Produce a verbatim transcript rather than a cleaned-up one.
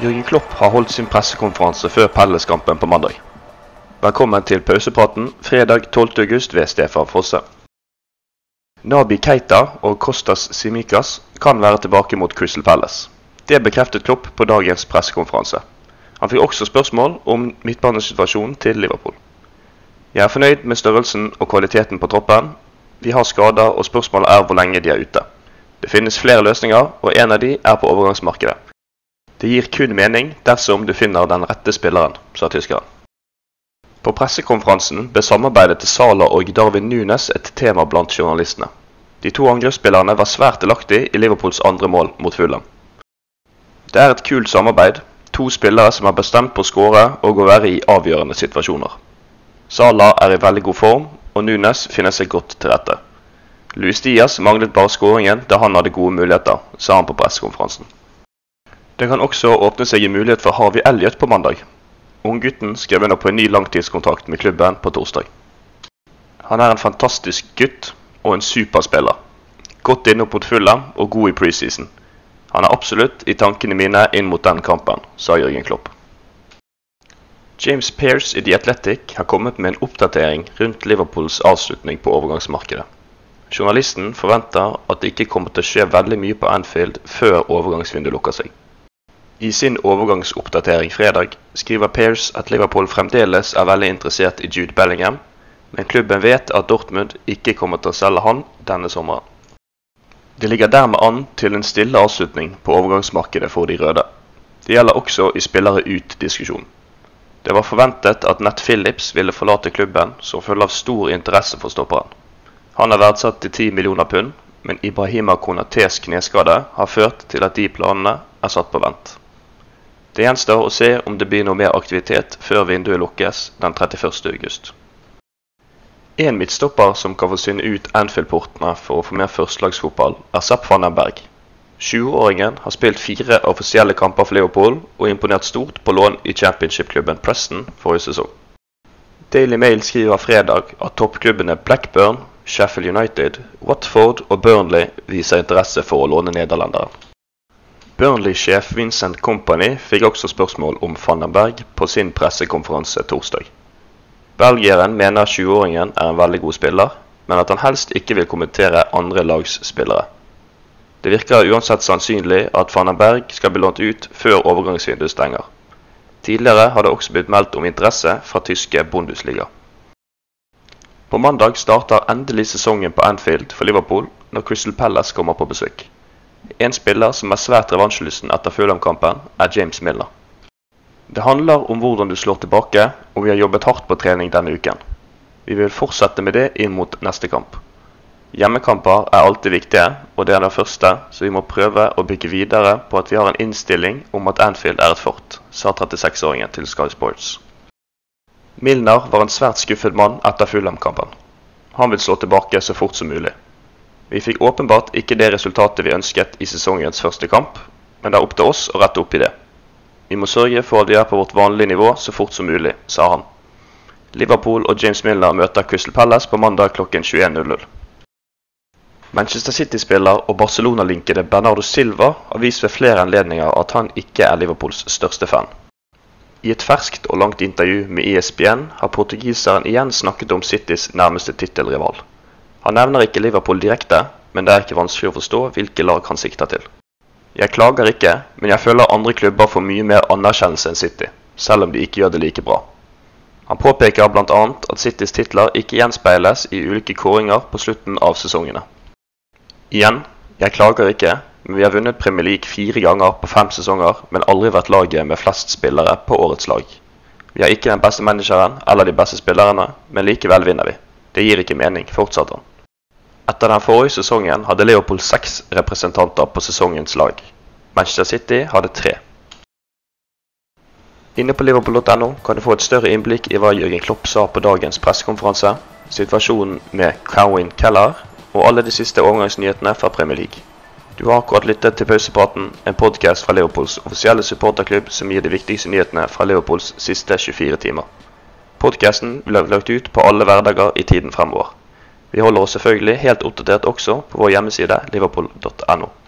Jürgen Klopp har holdt sin pressekonferanse før Palace-kampen på mandag. Velkommen til pausepraten fredag tolvte august ved Stefan Frosse. Naby Keita og Kostas Simikas kan være tilbake mot Crystal Palace. Det bekreftet Klopp på dagens pressekonferanse. Han fikk også spørsmål om midtbanesituasjonen til Liverpool. Jeg er fornøyd med størrelsen og kvaliteten på troppen. Vi har skader, og spørsmålet er hvor lenge de er ute. Det finnes flere løsninger, og en av de er på overgangsmarkedet. Det gir kun mening dersom du finner den rette spilleren, sa tyskeren. På pressekonferansen ble samarbeidet til Salah og Darwin Núñez et tema blant journalistene. De to angrepsspillerne var svært delaktige i Liverpools andre mål mot Fulham. Det er et kult samarbeid, to spillere som er bestemt på å skåre og å være i avgjørende situasjoner. Salah er i veldig god form, og Núñez finner seg godt til rette. Louis Stias manglet bare skåringen da han hadde gode muligheter, sa han på pressekonferansen. Det kan også åpne seg en mulighet for Harvey Elliott på mandag. Unggutten skrev under på en ny langtidskontrakt med klubben på torsdag. Han er en fantastisk gutt og en superspiller. Godt inn opp mot Fulham og god i preseason. Han er absolutt i tankene mine inn mot den kampen, sa Jürgen Klopp. James Pearce i The Athletic har kommet med en oppdatering rundt Liverpools avslutning på overgangsmarkedet. Journalisten forventer at det ikke kommer til å skje veldig mye på Anfield før overgangsvinduet lukker seg. I sin overgangsoppdatering fredag skriver Pearce at Liverpool fremdeles er veldig interessert i Jude Bellingham, men klubben vet at Dortmund ikke kommer til å selge han denne sommeren. Det ligger dermed an til en stille avslutning på overgangsmarkedet for de røde. Det gjelder også i spillere ut-diskusjonen. Det var forventet at Nat Phillips ville forlate klubben, som følge av stor interesse for stopperen. Han er verdsatt til ti millioner pund, men Ibrahima Konates kneskade har ført til at de planene er satt på vent. Det gjenstår å se om det blir noe mer aktivitet før vinduet lukkes den trettiførste august. En midtstopper som kan få synne ut Anfield-portene for å få mer førstelagsfotball, er Sepp van den Berg. tjueåringen har spilt fire offisielle kamper for Liverpool og imponert stort på lån i championship-klubben Preston forrige sesong. Daily Mail skriver fredag at toppklubbene Blackburn, Sheffield United, Watford og Burnley viser interesse for å låne nederlendere. Burnley-sjef Vincent Kompany fikk også spørsmål om van den Berg på sin pressekonferanse torsdag. Belgieren mener tjueåringen er en veldig god spiller, men at han helst ikke vil kommentere andre lags spillere. Det virker uansett sannsynlig at van den Berg skal bli lånt ut før overgangsvinduet stenger. Tidligere har det også blitt meldt om interesse fra tyske Bundesliga. På mandag starter endelig sesongen på Anfield for Liverpool når Crystal Palace kommer på besøk. En spiller som er svært revansjelysten etter Fulham-kampen er James Milner. Det handler om hvordan du slår tilbake, og vi har jobbet hardt på trening denne uken. Vi vil fortsette med det inn mot neste kamp. Hjemmekamper er alltid viktige, og det er det første, så vi må prøve å bygge videre på at vi har en innstilling om at Anfield er et fort, sa trettiseksåringen til Sky Sports. Milner var en svært skuffet mann etter Fulham-kampen. Han vil slå tilbake så fort som mulig. Vi fikk åpenbart ikke det resultatet vi ønsket i sesongens første kamp, men det er opp til oss å rette opp i det. Vi må sørge for at vi er på vårt vanlige nivå så fort som mulig, sa han. Liverpool og James Milner møter Crystal Palace på mandag klokken tjueen. Manchester City-spiller og Barcelona-linkede Bernardo Silva har vist ved flere anledninger at han ikke er Liverpools største fan. I et ferskt og langt intervju med E S P N har portugiseren igjen snakket om Citys nærmeste tittelrival. Han nevner ikke Liverpool direkte, men det er ikke vanskelig å forstå hvilke lag han sikter til. Jeg klager ikke, men jeg føler andre klubber får mye mer anerkjennelse enn City, selv om de ikke gjør det like bra. Han påpeker blant annet at Citys titler ikke gjenspeiles i ulike kåringer på slutten av sesongene. Igjen, jeg klager ikke, men vi har vunnet Premier League fire ganger på fem sesonger, men aldri vært laget med flest spillere på årets lag. Vi har ikke den beste manageren eller de beste spillerne, men likevel vinner vi. Det gir ikke mening, fortsatte han. Etter den forrige sesongen hadde Liverpool seks representanter på sesongens lag. Manchester City hadde tre. Inne på liverpool punktum no kan du få et større innblikk i hva Jürgen Klopp sa på dagens pressekonferanse, situasjonen med Kevin Keller, og alle de siste overgangsnyhetene fra Premier League. Du har akkurat lyttet til Pausepraten, en podcast fra Liverpools offisielle supporterklubb som gir de viktigste nyhetene fra Liverpools siste tjuefire timer. Podcasten blir lagt ut på alle hverdager i tiden fremover. Vi holder oss selvfølgelig helt oppdatert også på vår hjemmeside liverpool punktum no.